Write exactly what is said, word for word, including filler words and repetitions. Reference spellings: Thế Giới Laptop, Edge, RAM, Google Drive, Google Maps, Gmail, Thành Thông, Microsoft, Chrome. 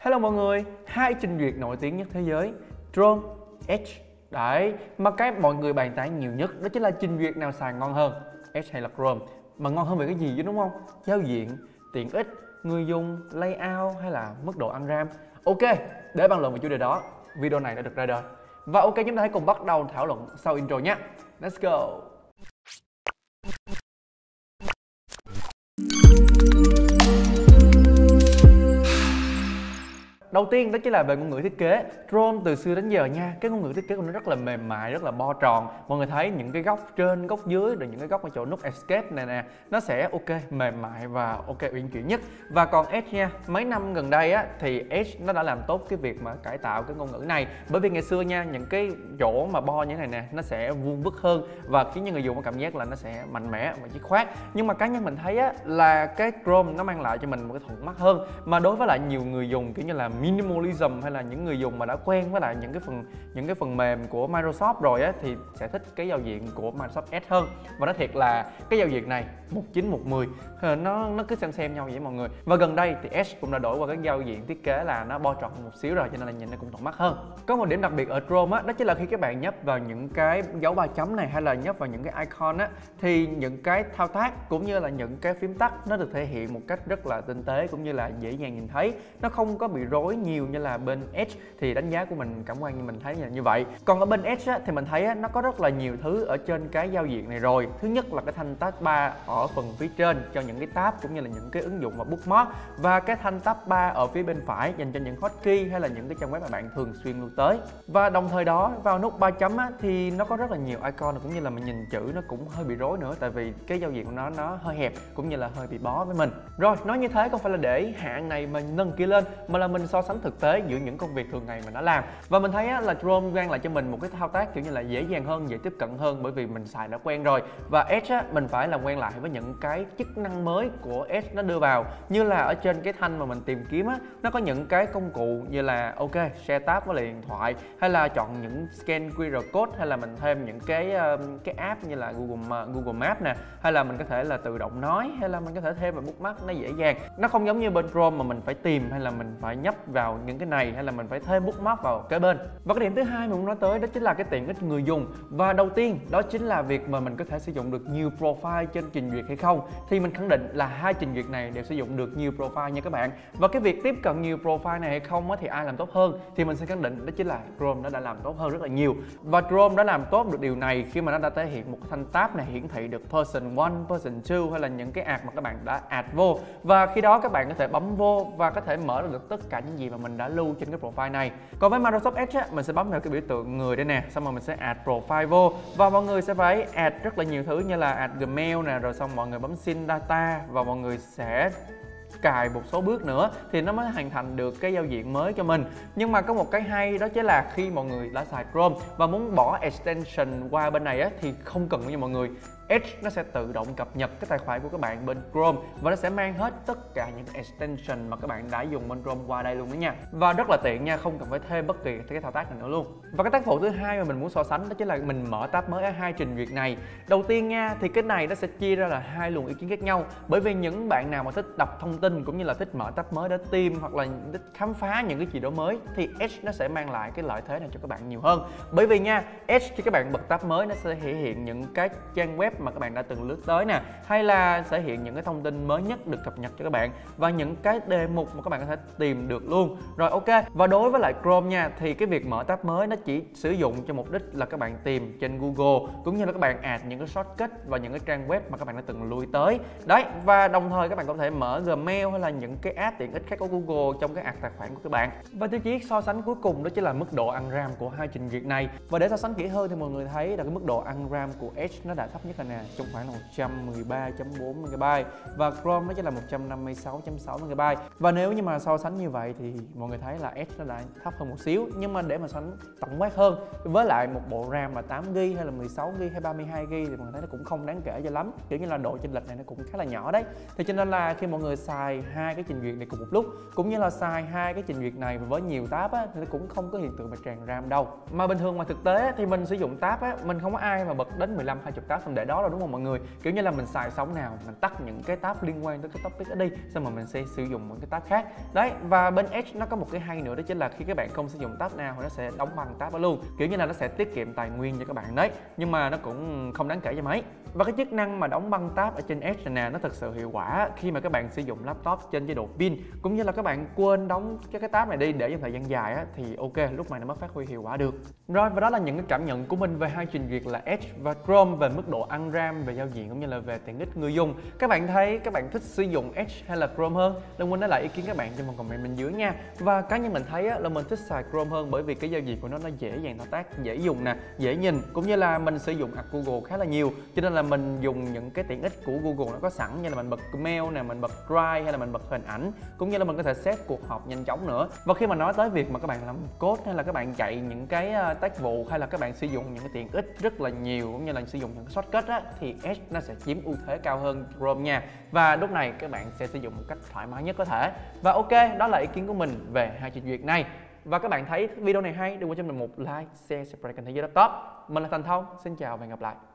Hello mọi người, hai trình duyệt nổi tiếng nhất thế giới, Chrome, Edge. Đấy, mà cái mọi người bàn tán nhiều nhất đó chính là trình duyệt nào xài ngon hơn, Edge hay là Chrome. Mà ngon hơn về cái gì chứ, đúng không? Giao diện, tiện ích, người dùng, layout hay là mức độ ăn RAM. Ok, để bàn luận về chủ đề đó, video này đã được ra đời. Và ok, chúng ta hãy cùng bắt đầu thảo luận sau intro nhé. Let's go. Đầu tiên đó chính là về ngôn ngữ thiết kế. Chrome từ xưa đến giờ nha, cái ngôn ngữ thiết kế của nó rất là mềm mại, rất là bo tròn. Mọi người thấy những cái góc trên, góc dưới, rồi những cái góc ở chỗ nút escape này nè, nó sẽ ok mềm mại và ok uyển chuyển nhất. Và còn Edge nha, mấy năm gần đây á thì Edge nó đã làm tốt cái việc mà cải tạo cái ngôn ngữ này, bởi vì ngày xưa nha, những cái chỗ mà bo như thế này nè nó sẽ vuông vức hơn và khiến cho người dùng có cảm giác là nó sẽ mạnh mẽ và dứt khoát. Nhưng mà cá nhân mình thấy á là cái Chrome nó mang lại cho mình một cái thuận mắt hơn, mà đối với lại nhiều người dùng kiểu như là minimalism hay là những người dùng mà đã quen với lại những cái phần những cái phần mềm của Microsoft rồi á thì sẽ thích cái giao diện của Microsoft Edge hơn. Và nói thiệt là cái giao diện này một chín một mười nó nó cứ xem xem nhau vậy mọi người. Và gần đây thì Edge cũng đã đổi qua cái giao diện thiết kế là nó bo tròn một xíu rồi, cho nên là nhìn nó cũng thuận mắt hơn. Có một điểm đặc biệt ở Chrome á, đó chính là khi các bạn nhấp vào những cái dấu ba chấm này hay là nhấp vào những cái icon á thì những cái thao tác cũng như là những cái phím tắt nó được thể hiện một cách rất là tinh tế cũng như là dễ dàng nhìn thấy. Nó không có bị rối nhiều như là bên Edge, thì đánh giá của mình cảm quan như mình thấy là như vậy. Còn ở bên Edge á, thì mình thấy á, nó có rất là nhiều thứ ở trên cái giao diện này rồi. Thứ nhất là cái thanh tab ba ở phần phía trên cho những cái tab cũng như là những cái ứng dụng và bookmark, và cái thanh tab ba ở phía bên phải dành cho những hotkey hay là những cái trang web mà bạn thường xuyên lưu tới. Và đồng thời đó, vào nút ba chấm á, thì nó có rất là nhiều icon cũng như là mình nhìn chữ nó cũng hơi bị rối nữa, tại vì cái giao diện của nó nó hơi hẹp cũng như là hơi bị bó với mình. Rồi, nói như thế không phải là để hạng này mình nâng kia lên, mà là mình Mình so sánh thực tế giữa những công việc thường ngày mình đã làm. Và mình thấy á, là Chrome mang lại cho mình một cái thao tác kiểu như là dễ dàng hơn, dễ tiếp cận hơn, bởi vì mình xài đã quen rồi. Và Edge á, mình phải làm quen lại với những cái chức năng mới của Edge nó đưa vào, như là ở trên cái thanh mà mình tìm kiếm á, nó có những cái công cụ như là ok share tab với lại điện thoại, hay là chọn những scan quy rờ code, hay là mình thêm những cái cái app như là Google Google Maps nè, hay là mình có thể là tự động nói, hay là mình có thể thêm vào bookmark, nó dễ dàng. Nó không giống như bên Chrome mà mình phải tìm hay là mình phải nhấp vào những cái này hay là mình phải thêm bookmark vào kế bên. Và cái điểm thứ hai mình muốn nói tới đó chính là cái tiện ích người dùng. Và đầu tiên đó chính là việc mà mình có thể sử dụng được nhiều profile trên trình duyệt hay không, thì mình khẳng định là hai trình duyệt này đều sử dụng được nhiều profile nha các bạn. Và cái việc tiếp cận nhiều profile này hay không thì ai làm tốt hơn, thì mình sẽ khẳng định đó chính là Chrome nó đã làm tốt hơn rất là nhiều. Và Chrome đã làm tốt được điều này khi mà nó đã thể hiện một cái thanh tab này hiển thị được person one, person two hay là những cái add mà các bạn đã add vô, và khi đó các bạn có thể bấm vô và có thể mở được tất cả những gì mà mình đã lưu trên cái profile này. Còn với Microsoft Edge á, mình sẽ bấm vào cái biểu tượng người đây nè, xong rồi mình sẽ add profile vô, và mọi người sẽ phải add rất là nhiều thứ như là add Gmail nè, rồi xong mọi người bấm xin data và mọi người sẽ cài một số bước nữa thì nó mới hoàn thành được cái giao diện mới cho mình. Nhưng mà có một cái hay đó chính là khi mọi người đã xài Chrome và muốn bỏ extension qua bên này á, thì không cần nữa nha mọi người. Edge nó sẽ tự động cập nhật cái tài khoản của các bạn bên Chrome và nó sẽ mang hết tất cả những extension mà các bạn đã dùng bên Chrome qua đây luôn đó nha. Và rất là tiện nha, không cần phải thêm bất kỳ cái thao tác nào nữa luôn. Và cái tác vụ thứ hai mà mình muốn so sánh đó chính là mình mở tab mới ở hai trình duyệt này. Đầu tiên nha, thì cái này nó sẽ chia ra là hai luồng ý kiến khác nhau, bởi vì những bạn nào mà thích đọc thông tin cũng như là thích mở tab mới để tìm hoặc là thích khám phá những cái gì đó mới thì Edge nó sẽ mang lại cái lợi thế này cho các bạn nhiều hơn. Bởi vì nha, Edge khi các bạn bật tab mới nó sẽ thể hiện những cái trang web mà các bạn đã từng lướt tới nè, hay là sẽ hiện những cái thông tin mới nhất được cập nhật cho các bạn và những cái đề mục mà các bạn có thể tìm được luôn. Rồi ok, và đối với lại Chrome nha, thì cái việc mở tab mới nó chỉ sử dụng cho mục đích là các bạn tìm trên Google cũng như là các bạn add những cái shortcut và những cái trang web mà các bạn đã từng lui tới đấy. Và đồng thời các bạn có thể mở Gmail hay là những cái app tiện ích khác của Google trong cái add tài khoản của các bạn. Và tiêu chí so sánh cuối cùng đó chính là mức độ ăn RAM của hai trình duyệt này. Và để so sánh kỹ hơn thì mọi người thấy là cái mức độ ăn RAM của Edge nó đã thấp nhất nè, trong khoảng là một trăm mười ba chấm bốn mê ga bai, và Chrome nó chỉ là một trăm năm mươi sáu chấm sáu mê ga bai. Và nếu như mà so sánh như vậy thì mọi người thấy là Edge nó đã thấp hơn một xíu, nhưng mà để mà so sánh tổng quát hơn với lại một bộ RAM là tám gi bi hay là mười sáu gi bi hay ba mươi hai gi bi thì mọi người thấy nó cũng không đáng kể cho lắm, kiểu như là độ chênh lệch này nó cũng khá là nhỏ đấy. Thì cho nên là khi mọi người xài hai cái trình duyệt này cùng một lúc cũng như là xài hai cái trình duyệt này với nhiều tab á, thì nó cũng không có hiện tượng mà tràn RAM đâu. Mà bình thường mà thực tế thì mình sử dụng tab á, mình không có ai mà bật đến mười lăm hai mươi tab xong để đó đó rồi đúng không mọi người? Kiểu như là mình xài sóng nào mình tắt những cái tab liên quan tới cái topic ở đây, xong mà mình sẽ sử dụng những cái tab khác. Đấy, và bên Edge nó có một cái hay nữa đó chính là khi các bạn không sử dụng tab nào thì nó sẽ đóng băng tab đó luôn. Kiểu như là nó sẽ tiết kiệm tài nguyên cho các bạn đấy, nhưng mà nó cũng không đáng kể cho mấy. Và cái chức năng mà đóng băng tab ở trên Edge này nè, nó thực sự hiệu quả khi mà các bạn sử dụng laptop trên chế độ pin, cũng như là các bạn quên đóng cái cái tab này đi để trong thời gian dài á, thì ok, lúc này nó mới phát huy hiệu quả được. Rồi, và đó là những cái cảm nhận của mình về hai trình duyệt là Edge và Chrome về mức độ ăn RAM, về giao diện cũng như là về tiện ích người dùng. Các bạn thấy các bạn thích sử dụng Edge hay là Chrome hơn? Đừng quên để lại ý kiến các bạn trong phần comment bên dưới nha. Và cá nhân mình thấy á, là mình thích xài Chrome hơn bởi vì cái giao diện của nó nó dễ dàng thao tác, dễ dùng nè, dễ nhìn, cũng như là mình sử dụng app Google khá là nhiều, cho nên là mình dùng những cái tiện ích của Google nó có sẵn, như là mình bật mail nè, mình bật Drive hay là mình bật hình ảnh, cũng như là mình có thể set cuộc họp nhanh chóng nữa. Và khi mà nói tới việc mà các bạn làm code hay là các bạn chạy những cái tác vụ hay là các bạn sử dụng những cái tiện ích rất là nhiều, cũng như là sử dụng những cái shortcut á, thì Edge nó sẽ chiếm ưu thế cao hơn Chrome nha. Và lúc này các bạn sẽ sử dụng một cách thoải mái nhất có thể. Và ok, đó là ý kiến của mình về hai trình duyệt này. Và các bạn thấy video này hay, đừng quên cho mình một like, share, subscribe kênh Thế Giới Laptop. Mình là Thành Thông, xin chào và hẹn gặp lại.